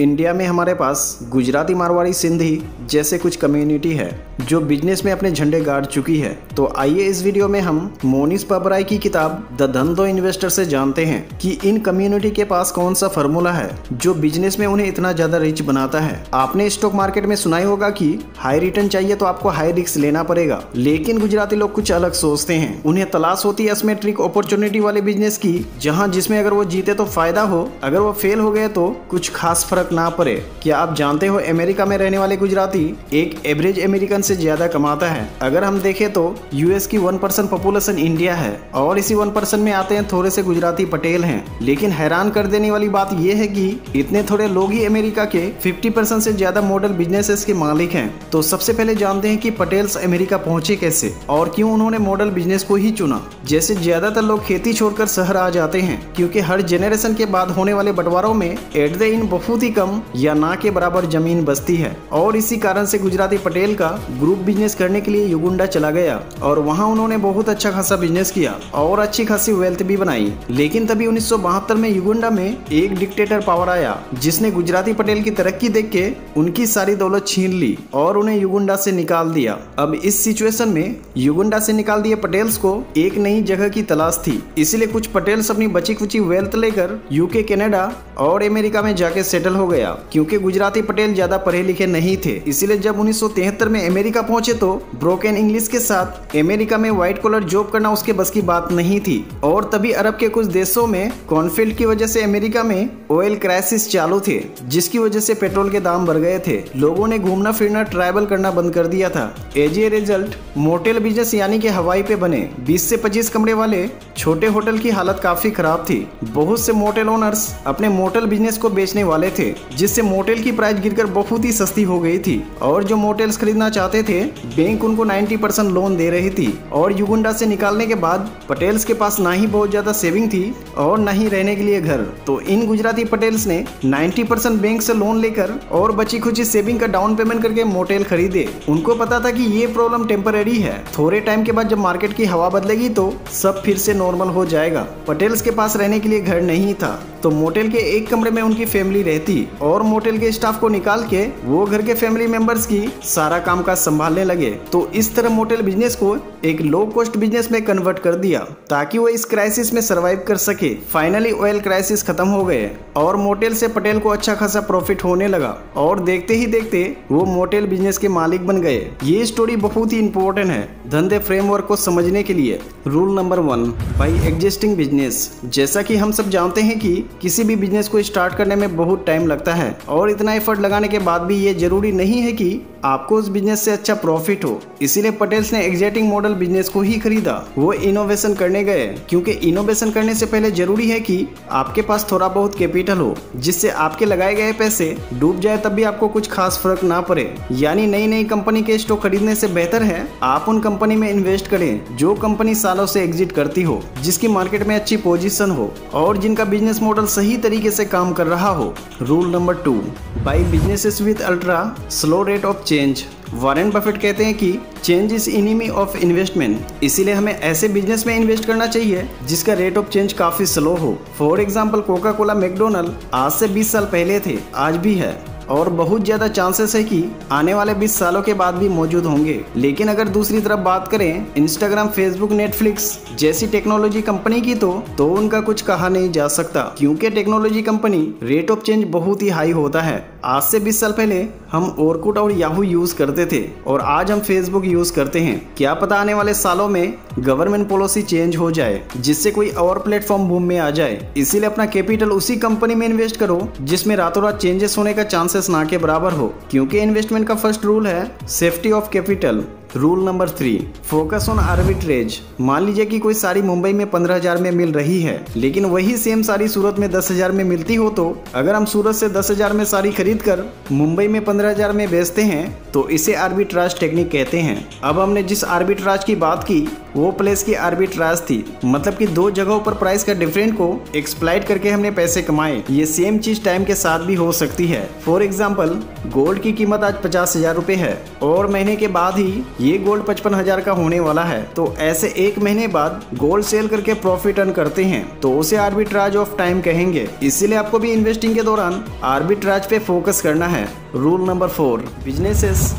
India में हमारे पास गुजराती, मारवाड़ी, सिंधी जैसे कुछ कम्युनिटी है जो बिजनेस में अपने झंडे गाड़ चुकी है। तो आइए इस वीडियो में हम मोहनीश पाबराई की किताब द धंधो इन्वेस्टर से जानते हैं कि इन कम्युनिटी के पास कौन सा फार्मूला है जो बिजनेस में उन्हें इतना ज्यादा रिच बनाता है। आपने स्टॉक मार्केट में सुनाई होगा कि हाई रिटर्न चाहिए तो आपको हाई रिस्क लेना पड़ेगा, लेकिन गुजराती लोग कुछ अलग सोचते हैं। उन्हें तलाश होती है एसिमेट्रिक अपॉर्चुनिटी वाले बिजनेस की, जहाँ जिसमें अगर वो जीते तो फायदा हो, अगर वो फेल हो गए तो कुछ खास फर्क ना पड़े। क्या आप जानते हो अमेरिका में रहने वाले गुजराती एक एवरेज अमेरिकन से ज्यादा कमाता है। अगर हम देखें तो यूएस की 1% पॉपुलेशन इंडिया है और इसी 1% में आते हैं थोड़े से गुजराती पटेल हैं। लेकिन हैरान कर देने वाली बात यह है कि इतने थोड़े लोग ही अमेरिका के 50% से ज्यादा मॉडल बिजनेसेस के मालिक हैं। तो सबसे पहले जानते हैं कि पटेल्स अमेरिका पहुंचे कैसे और क्यों उन्होंने मॉडल बिजनेस को ही चुना। जैसे ज्यादातर लोग खेती छोड़कर शहर आ जाते हैं क्योंकि हर जनरेशन के बाद होने वाले बंटवारों में एट द एंड बहुत ही कम या ना के बराबर जमीन बसती है और इसी कारण से गुजराती पटेल का ग्रुप बिजनेस करने के लिए युगुंडा चला गया और वहां उन्होंने बहुत अच्छा खासा बिजनेस किया और अच्छी खासी वेल्थ भी बनाई। लेकिन तभी 1972 में युगुंडा में एक डिक्टेटर पावर आया जिसने गुजराती पटेल की तरक्की देख के उनकी सारी दौलत छीन ली और उन्हें युगुंडा से निकाल दिया। अब इस सिचुएशन में युगुंडा से निकाल दिए पटेल्स को एक नई जगह की तलाश थी, इसलिए कुछ पटेल्स अपनी बची खुची वेल्थ लेकर यूके, कनाडा और अमेरिका में जाके सेटल हो गया। क्योंकि गुजराती पटेल ज्यादा पढ़े लिखे नहीं थे, इसलिए जब 1973 में अमेरिका पहुंचे तो ब्रोकन इंग्लिश के साथ अमेरिका में व्हाइट कॉलर जॉब करना उसके बस की बात नहीं थी। और तभी अरब के कुछ देशों में कॉन्फ्लिक्ट की वजह से अमेरिका में ऑयल क्राइसिस चालू थे, जिसकी वजह से पेट्रोल के दाम बढ़ गए थे। लोगों ने घूमना फिरना, ट्रैवल करना बंद कर दिया था। As a result motel business यानी कि हवाई पे बने 20 से 25 कमरे वाले छोटे होटल की हालत काफी खराब थी। बहुत से मोटेल ओनर्स अपने मोटेल बिजनेस को बेचने वाले थे, जिससे मोटेल की प्राइस गिरकर बहुत ही सस्ती हो गई थी और जो मोटेल्स खरीदना चाहते थे बैंक उनको 90% लोन दे रही थी। और युगुंडा से निकालने के बाद पटेल्स के पास ना ही बहुत ज्यादा सेविंग थी और ना ही रहने के लिए घर। तो इन गुजराती पटेल्स ने 90% बैंक से लोन लेकर और बची खुची सेविंग का डाउन पेमेंट करके मोटेल खरीदे। उनको पता था कि ये प्रॉब्लम टेम्पररी है, थोड़े टाइम के बाद जब मार्केट की हवा बदलेगी तो सब फिर से नॉर्मल हो जाएगा। पटेल्स के पास रहने के लिए घर नहीं था, तो मोटेल के एक कमरे में उनकी फैमिली रहती और मोटेल के स्टाफ को निकाल के वो घर के फैमिली मेंबर्स की सारा कामकाज संभालने लगे। तो इस तरह मोटेल बिजनेस को एक लो कॉस्ट बिजनेस में कन्वर्ट कर दिया ताकि वो इस क्राइसिस में सरवाइव कर सके। फाइनली ऑयल क्राइसिस खत्म हो गए और मोटेल से पटेल को अच्छा खासा प्रॉफिट होने लगा और देखते ही देखते वो मोटेल बिजनेस के मालिक बन गए। ये स्टोरी बहुत ही इंपॉर्टेंट है धंधे फ्रेमवर्क को समझने के लिए। Rule number 1 buy existing business. जैसा कि हम सब जानते हैं कि किसी भी बिजनेस को स्टार्ट करने में बहुत टाइम लगता है और इतना एफर्ट लगाने के बाद भी ये जरूरी नहीं है कि आपको उस बिजनेस से अच्छा प्रॉफिट हो। इसीलिए पटेल्स ने एग्जिटिंग मॉडल बिजनेस को ही खरीदा। वो इनोवेशन करने गए क्योंकि इनोवेशन करने से पहले जरूरी है कि आपके पास थोड़ा बहुत कैपिटल हो, जिससे आपके लगाए गए पैसे डूब जाए तब भी आपको कुछ खास फर्क ना पड़े। यानी नई नई कंपनी के स्टॉक खरीदने से बेहतर है आप उन कंपनी में इन्वेस्ट करें जो कंपनी सालों से एग्जिट करती हो, जिसकी मार्केट में अच्छी पोजीशन हो और जिनका बिजनेस मॉडल सही तरीके से काम कर रहा हो। Rule number 2 buy businesses with ultra slow rate of change. Warren Buffett कहते हैं कि change is enemy of investment, इसीलिए हमें ऐसे बिजनेस में इन्वेस्ट करना चाहिए जिसका रेट ऑफ चेंज काफी स्लो हो। For example Coca Cola, McDonald आज से 20 साल पहले थे, आज भी है और बहुत ज्यादा चांसेस है कि आने वाले 20 सालों के बाद भी मौजूद होंगे। लेकिन अगर दूसरी तरफ बात करें इंस्टाग्राम, फेसबुक, नेटफ्लिक्स जैसी टेक्नोलॉजी कंपनी की तो उनका कुछ कहा नहीं जा सकता क्योंकि technology company rate of change बहुत ही हाई होता है। आज से 20 साल पहले हम ओरकुट और याहू यूज करते थे और आज हम फेसबुक यूज करते हैं। क्या पता आने वाले सालों में गवर्नमेंट पॉलिसी चेंज हो जाए जिससे कोई और प्लेटफॉर्म बूम में आ जाए। इसीलिए अपना कैपिटल उसी कंपनी में इन्वेस्ट करो जिसमें रातों रात चेंजेस होने का चांसेस ना के बराबर हो, क्योंकि इन्वेस्टमेंट का फर्स्ट रूल है safety of capital. Rule number 3 focus on arbitrage. मान लीजिए कि कोई साड़ी मुंबई में 15,000 में मिल रही है, लेकिन वही सेम साड़ी सूरत में 10,000 में मिलती हो, तो अगर हम सूरत से 10,000 में साड़ी खरीद कर मुंबई में 15,000 में बेचते हैं तो इसे आर्बिट्राज टेक्निक कहते हैं। अब हमने जिस आर्बिट्राज की बात की वो प्लेस की आर्बिट्राज थी, मतलब कि दो जगहों पर प्राइस का डिफरेंट को एक्सप्लॉइट करके हमने पैसे कमाए। ये सेम चीज टाइम के साथ भी हो सकती है। फॉर एग्जाम्पल गोल्ड की कीमत आज 50,000 रुपये है और महीने के बाद ही ये गोल्ड 55,000 का होने वाला है, तो ऐसे एक महीने बाद गोल्ड सेल करके प्रॉफिट अर्न करते हैं तो उसे आर्बिट्राज ऑफ टाइम कहेंगे। इसीलिए आपको भी इन्वेस्टिंग के दौरान आर्बिट्राज पे फोकस करना है। Rule number 4, businesses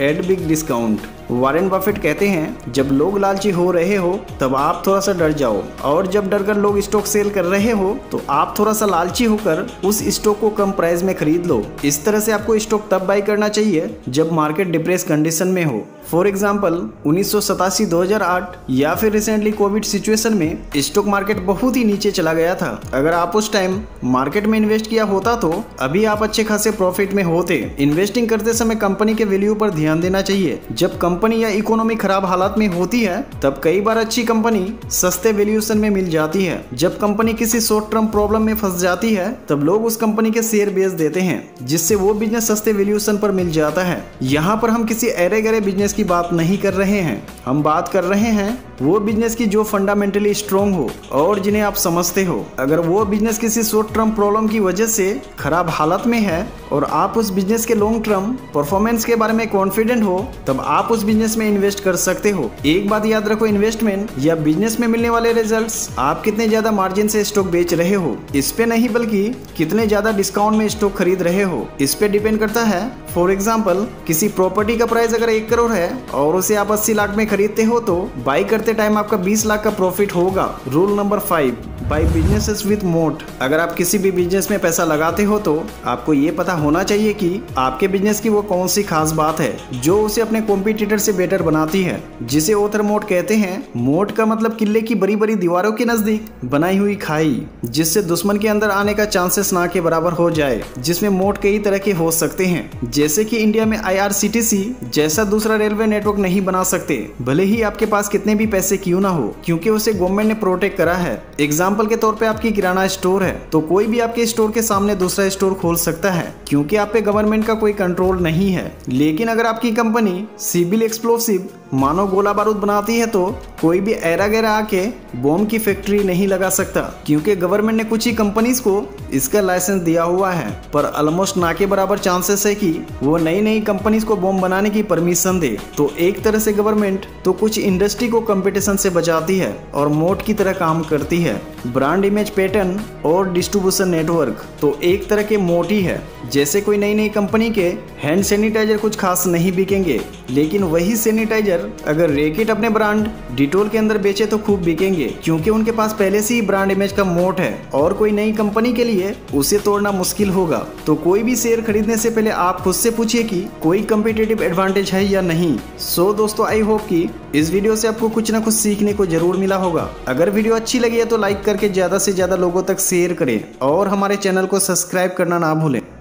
at big discount. Warren Buffett कहते हैं, जब लोग लालची हो रहे हो तब आप थोड़ा सा डर जाओ, और जब डरकर लोग स्टॉक सेल कर रहे हो तो आप थोड़ा सा लालची होकर उस स्टॉक को कम प्राइस में खरीद लो। इस तरह से आपको स्टॉक तब बाई करना चाहिए जब मार्केट डिप्रेस कंडीशन में हो। फॉर एग्जाम्पल 1987, 2008 या फिर रिसेंटली कोविड सिचुएशन में स्टॉक मार्केट बहुत ही नीचे चला गया था। अगर आप उस टाइम मार्केट में इन्वेस्ट किया होता तो अभी आप अच्छे खासे प्रॉफिट में होते। इन्वेस्टिंग करते समय कंपनी के वैल्यू पर ध्यान देना चाहिए। जब कंपनी या इकोनॉमी खराब हालात में होती है तब कई बार अच्छी कंपनी सस्ते वैल्यूएशन में मिल जाती है। जब कंपनी किसी शॉर्ट टर्म प्रॉब्लम में फंस जाती है तब लोग उस कंपनी के शेयर बेच देते हैं, जिससे वो बिजनेस सस्ते वैल्यूएशन पर मिल जाता है। यहाँ पर हम किसी अरे गरे बिजनेस की बात नहीं कर रहे हैं, हम बात कर रहे हैं वो बिजनेस की जो फंडामेंटली स्ट्रॉन्ग हो और जिन्हें आप समझते हो। अगर वो बिजनेस किसी शॉर्ट टर्म प्रॉब्लम की वजह से खराब हालत में है और आप उस बिजनेस के लॉन्ग टर्म परफॉर्मेंस के बारे में कॉन्फिडेंट हो तब आप उस बिजनेस में इन्वेस्ट कर सकते हो। एक बात याद रखो, इन्वेस्टमेंट या बिजनेस में मिलने वाले रिजल्ट्स आप कितने ज्यादा मार्जिन से स्टॉक बेच रहे हो इस पे नहीं, बल्कि कितने ज्यादा डिस्काउंट में स्टॉक खरीद रहे हो इस पे डिपेंड करता है। फॉर एग्जाम्पल किसी प्रॉपर्टी का प्राइस अगर 1 करोड़ है और उसे आप 80 लाख में खरीदते हो तो बाई करते टाइम आपका 20 लाख का प्रॉफिट होगा। Rule number 5, buy businesses with moat. अगर आप किसी भी बिजनेस में पैसा लगाते हो तो आपको ये पता होना चाहिए कि आपके बिजनेस की वो कौन सी खास बात है जो उसे अपने कॉम्पिटिटर से बेटर बनाती है, जिसे ऑथर मोट कहते हैं। मोट का मतलब किले की बड़ी बड़ी दीवारों के नजदीक बनाई हुई खाई, जिससे दुश्मन के अंदर आने का चांसेस ना के बराबर हो जाए, जिसमें मोट कई तरह के हो सकते हैं, जैसे कि इंडिया में IRCTC जैसा दूसरा रेलवे नेटवर्क नहीं बना सकते, भले ही आपके पास कितने भी पैसे क्यों ना हो, क्योंकि उसे गवर्नमेंट ने प्रोटेक्ट करा है। एग्जाम के तौर पे आपकी किराना स्टोर है तो कोई भी आपके स्टोर के सामने दूसरा स्टोर खोल सकता है, क्योंकि आप पे गवर्नमेंट का कोई कंट्रोल नहीं है। लेकिन अगर आपकी कंपनी सिविल एक्सप्लोसिव मानो गोला बारूद बनाती है तो कोई भी ऐरा गैरा आके बॉम्ब की फैक्ट्री नहीं लगा सकता, क्योंकि गवर्नमेंट ने कुछ ही कंपनीज को इसका लाइसेंस दिया हुआ है। पर ऑलमोस्ट ना के बराबर चांसेस है कि वो नई नई कंपनीज को बॉम्ब बनाने की परमिशन दे। तो एक तरह से गवर्नमेंट तो कुछ इंडस्ट्री को कंपटीशन से बचाती है और मोट की तरह काम करती है। ब्रांड इमेज, पैटर्न और डिस्ट्रीब्यूशन नेटवर्क तो एक तरह के मोट ही है। जैसे कोई नई नई कंपनी के हैंड सैनिटाइजर कुछ खास नहीं बिकेंगे, लेकिन वही सैनिटाइजर अगर रेकिट अपने ब्रांड डिटोल के अंदर बेचे तो खूब बिकेंगे, क्योंकि उनके पास पहले से ही ब्रांड इमेज का मोट है और कोई नई कंपनी के लिए उसे तोड़ना मुश्किल होगा। तो कोई भी शेयर खरीदने से पहले आप खुद से पूछिए कि कोई कम्पिटिटिव एडवांटेज है या नहीं। सो दोस्तों, आई होप कि इस वीडियो से आपको कुछ ना कुछ सीखने को जरूर मिला होगा। अगर वीडियो अच्छी लगी है तो लाइक करके ज्यादा से ज्यादा लोगों तक शेयर करें और हमारे चैनल को सब्सक्राइब करना ना भूलें।